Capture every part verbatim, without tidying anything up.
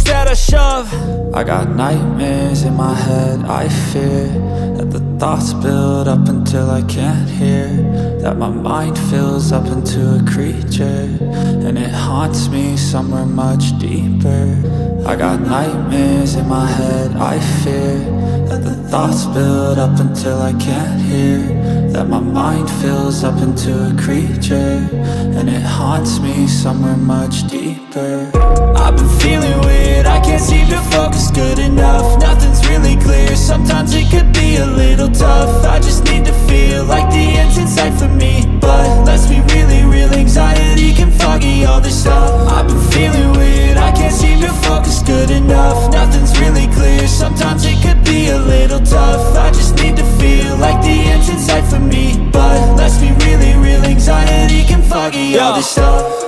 that I shove. I got nightmares in my head, I fear that the thoughts build up until I can't hear, that my mind fills up into a creature, and it haunts me somewhere much deeper. I got nightmares in my head, I fear that the thoughts build up until I can't hear, that my mind fills up into a creature, and it haunts me somewhere much deeper. I've been feeling weird, I can't seem to focus good enough, nothing's really clear, sometimes it could be a little tough. I just need to feel like the end's in sight for me, but let's be really real, anxiety can foggy all this stuff. I've been feeling weird, I can't seem to focus good enough, nothing's really clear, sometimes it could be a little tough. I just need to feel like the end's in sight for me, but let's be really real, anxiety can foggy all this stuff.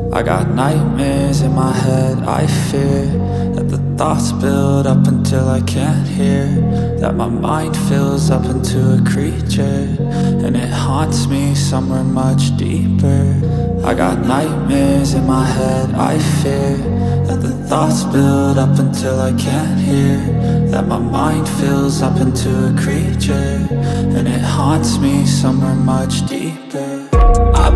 I got nightmares in my head, I fear that the thoughts build up until I can't hear, that my mind fills up into a creature, and it haunts me somewhere much deeper. I got nightmares in my head, I fear that the thoughts build up until I can't hear, that my mind fills up into a creature, and it haunts me somewhere much deeper. I've